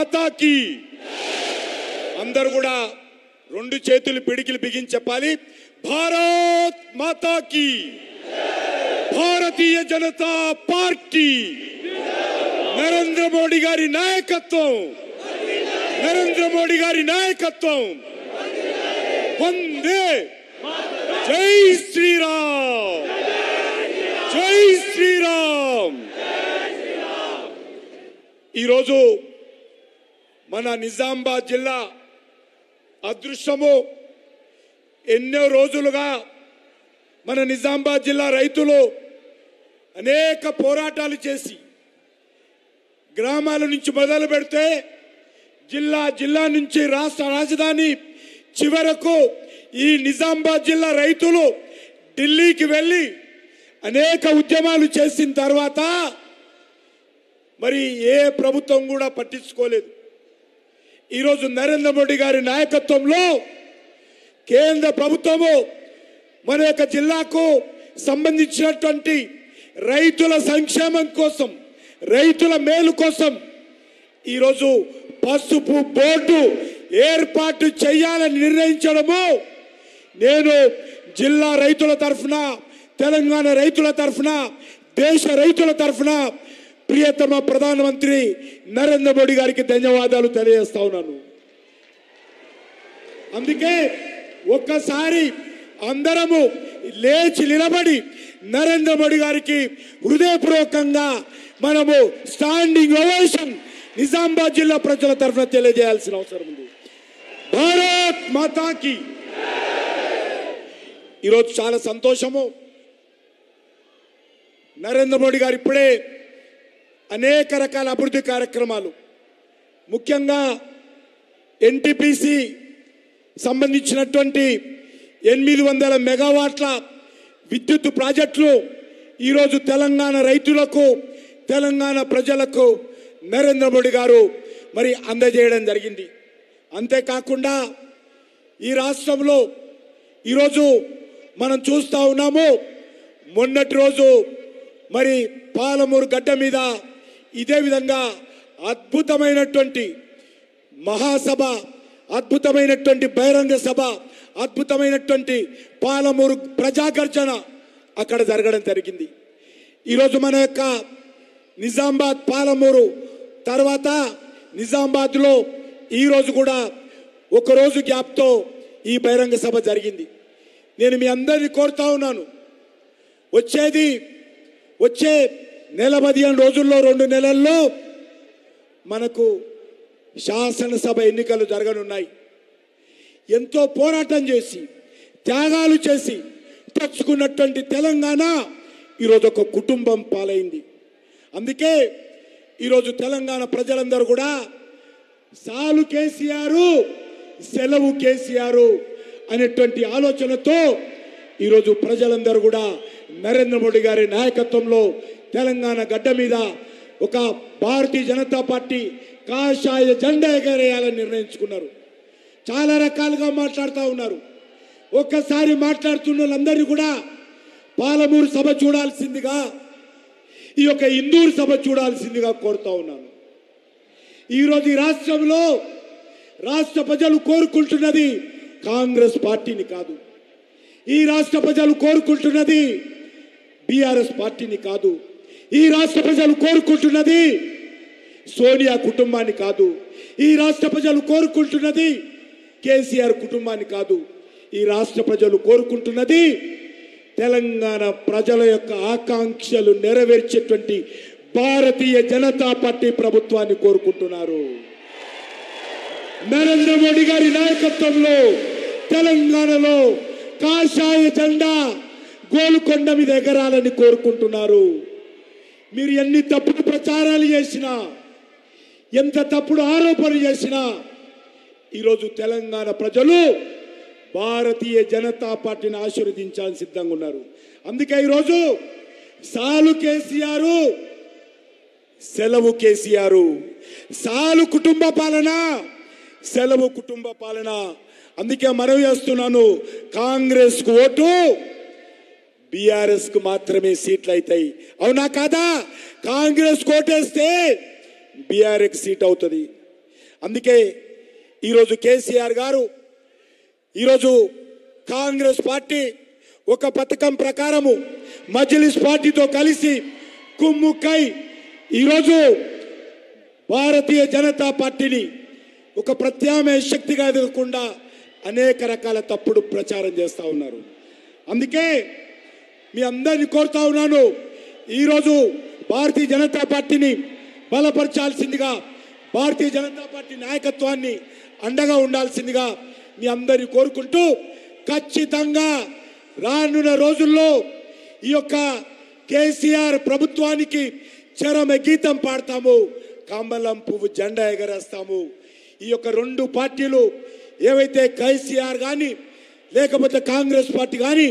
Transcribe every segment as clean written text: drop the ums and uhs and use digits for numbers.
माता की अंदर రెండు చేతులు పిడికిలు బిగించి చెప్పాలి భారత్ మాతా కీ భారతీయ జనతా పార్టీ నరేంద్ర మోడీ గారి నాయకత్వం నరేంద్ర మోడీ గారి నాయకత్వం వందే మాతరం జై శ్రీరామ్ జై శ్రీరామ్ ఈ రోజు మన నిజామాబాద్ జిల్లా అదృష్టమో ఎన్నో రోజులుగా మన నిజామాబాద్ జిల్లా రైతులు అనేక పోరాటాలు చేసి గ్రామాల నుంచి మొదలు పెడితే జిల్లా నుంచి రాష్ట్ర రాజధాని చివరకు ఈ నిజామాబాద్ జిల్లా రైతులు ఢిల్లీకి వెళ్ళి అనేక ఉద్యమాలు చేసిన తర్వాత మరి ఏ ప్రభుత్వం కూడా పట్టించుకోలేదు ఈ రోజు నరేంద్ర మోడీ గారి నాయకత్వంలో కేంద్ర ప్రభుత్వం మన యొక్క జిల్లాకు సంబంధించినటువంటి రైతుల సంక్షేమం కోసం రైతుల మేలు కోసం ఈ రోజు పసుపు బోర్డు ఏర్పాటు చేయాలని నిర్ణయించడము నేను జిల్లా రైతుల తరపున తెలంగాణ రైతుల తరపున దేశ రైతుల తరపున ప్రియతమ ప్రధానమంత్రి నరేంద్ర మోడీ గారికి ధన్యవాదాలు తెలియజేస్తా ఉన్నాను అందుకే ఒక్కసారి అందరము లేచి నిలబడి నరేంద్ర మోడీ గారికి హృదయపూర్వకంగా మనము స్టాండింగ్ ఓవేషన్ నిజామాబాద్ జిల్లా ప్రజల తరపున తెలియజేయాల్సిన అవసరం ఉంది భారత్ మాతాకి ఈ రోజు చాలా సంతోషము నరేంద్ర మోడీ గారు ఇప్పుడే అనేక రకాల అభివృద్ధి కార్యక్రమాలు ముఖ్యంగా ఎన్టీపీసీ సంబంధించినటువంటి 800 మెగావాట్ల విద్యుత్ ప్రాజెక్టులు ఈ రోజు తెలంగాణ రైతులకు తెలంగాణ ప్రజలకు నరేంద్ర మోడీ గారు మరి అందజేయడం జరిగింది అంతేకాకుండా ఈ రాష్ట్రంలో ఈ రోజు మనం చూస్తా ఉన్నాము మొన్నటి రోజు మరి పాలమూరు గడ్డ మీద ఇదే విధంగా అద్భుతమైనటువంటి మహాసభ అద్భుతమైనటువంటి బహిరంగ సభ అద్భుతమైనటువంటి పాలమూరు ప్రజాగర్జన అక్కడ జరగడం జరిగింది ఈరోజు మన యొక్క నిజామాబాద్ పాలమూరు తర్వాత నిజామాబాద్లో ఈరోజు కూడా ఒకరోజు గ్యాప్తో ఈ బహిరంగ సభ జరిగింది నేను మీ అందరినీ కోరుతా ఉన్నాను వచ్చే నెల 15 రోజుల్లో 2 నెలల్లో మనకు శాసనసభ ఎన్నికలు జరగనున్నాయి ఎంతో పోరాటం చేసి త్యాగాలు చేసి తెచ్చుకున్నటువంటి తెలంగాణ ఈరోజు ఒక కుటుంబం పాలైంది అందుకే ఈరోజు తెలంగాణ ప్రజలందరూ కూడా సాలు కేసీఆర్ సెలవు కేసీఆర్ అనేటువంటి ఆలోచనతో ఈరోజు ప్రజలందరూ కూడా నరేంద్ర మోడీ గారి నాయకత్వంలో తెలంగాణ గడ్డ మీద ఒక భారతీయ జనతా పార్టీ కాషాయ జెండా ఎగరేయాలని నిర్ణయించుకున్నారు చాలా రకాలుగా మాట్లాడుతూ ఉన్నారు ఒక్కసారి మాట్లాడుతున్న వాళ్ళందరినీ కూడా పాలమూరు సభ చూడాల్సిందిగా ఈ యొక్క ఇందూరు సభ చూడాల్సిందిగా కోరుతా ఉన్నాను ఈరోజు ఈ రాష్ట్రంలో రాష్ట్ర ప్రజలు కోరుకుంటున్నది కాంగ్రెస్ పార్టీని కాదు ఈ రాష్ట్ర ప్రజలు కోరుకుంటున్నది బీఆర్ఎస్ పార్టీని కాదు ఈ రాష్ట్ర ప్రజలు కోరుకుంటున్నది సోనియా కుటుంబాన్ని కాదు ఈ రాష్ట్ర ప్రజలు కోరుకుంటున్నది కేసీఆర్ కుటుంబాన్ని కాదు ఈ రాష్ట్ర ప్రజలు కోరుకుంటున్నది తెలంగాణ ప్రజల యొక్క ఆకాంక్షలు నెరవేర్చేటువంటి భారతీయ జనతా పార్టీ ప్రభుత్వాన్ని కోరుకుంటున్నారు నరేంద్ర మోడీ గారి నాయకత్వంలో తెలంగాణలో కాషాయ జెండా గోల్కొండ మీద ఎగరాలని కోరుకుంటున్నారు మీరు ఎన్ని తప్పుడు ప్రచారాలు చేసినా ఎంత తప్పుడు ఆరోపణలు చేసినా ఈరోజు తెలంగాణ ప్రజలు భారతీయ జనతా పార్టీని ఆశీర్వదించాలని సిద్ధంగా ఉన్నారు అందుకే ఈరోజు సాలు కేసీఆర్ సెలవు కేసీఆర్ సాలు కుటుంబ పాలన సెలవు కుటుంబ పాలన అందుకే మనవి చేస్తున్నాను కాంగ్రెస్కు ఓటు బీఆర్ఎస్కు మాత్రమే సీట్లు అవుతాయి అవునా కాదా కాంగ్రెస్కు ఓటేస్తే బీఆర్ఎస్ సీట్ అవుతుంది అందుకే ఈ రోజు కేసీఆర్ గారు ఈ రోజు కాంగ్రెస్ పార్టీ ఒక పథకం ప్రకారము మజ్లిస్ పార్టీతో కలిసి కుమ్ముకై ఈ రోజు భారతీయ జనతా పార్టీని ఒక ప్రత్యామ్నాయ శక్తిగా ఎదుర్కొండా అనేక రకాల తప్పుడు ప్రచారం చేస్తా ఉన్నారు అందుకే మీ అందరిని కోరుతా ఉన్నాను ఈ రోజు భారతీయ జనతా పార్టీని బలపరచాల్సిందిగా భారతీయ జనతా పార్టీ నాయకత్వాన్ని అండగా ఉండాల్సిందిగా మీ అందరిని కోరుకుంటూ ఖచ్చితంగా రానున్న రోజుల్లో ఈ యొక్క కేసీఆర్ ప్రభుత్వానికి చరమ గీతం పాడతాము కాంబలం పువ్వు జెండా ఎగరేస్తాము ఈ యొక్క రెండు పార్టీలు ఏవైతే కేసీఆర్ గాని లేకపోతే కాంగ్రెస్ పార్టీ గాని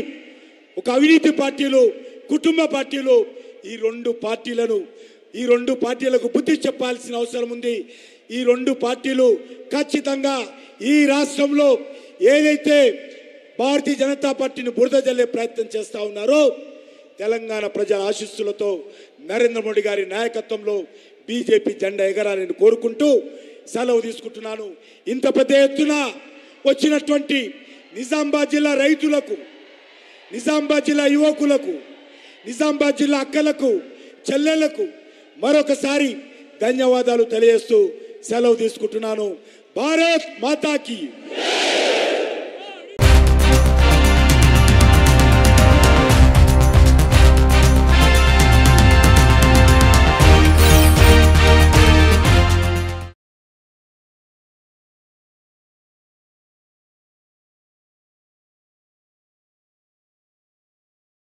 ఒక అవినీతి పార్టీలు కుటుంబ పార్టీలు ఈ రెండు పార్టీలకు బుద్ధి చెప్పాల్సిన అవసరం ఉంది ఈ రెండు పార్టీలు ఖచ్చితంగా ఈ రాష్ట్రంలో ఏదైతే భారతీయ జనతా పార్టీని బురద జల్లే ప్రయత్నం చేస్తా ఉన్నారో తెలంగాణ ప్రజల ఆశీస్సులతో నరేంద్ర మోడీ గారి నాయకత్వంలో బీజేపీ జెండా ఎగరాలని కోరుకుంటూ సెలవు తీసుకుంటున్నాను ఇంత పెద్ద ఎత్తున వచ్చినటువంటి నిజామాబాద్ జిల్లా రైతులకు నిజామాబాద్ జిల్లా యువకులకు నిజామాబాద్ జిల్లా అక్కలకు చెల్లెలకు మరొకసారి ధన్యవాదాలు తెలియజేస్తూ సెలవు తీసుకుంటున్నాను భారత్ మాతాకి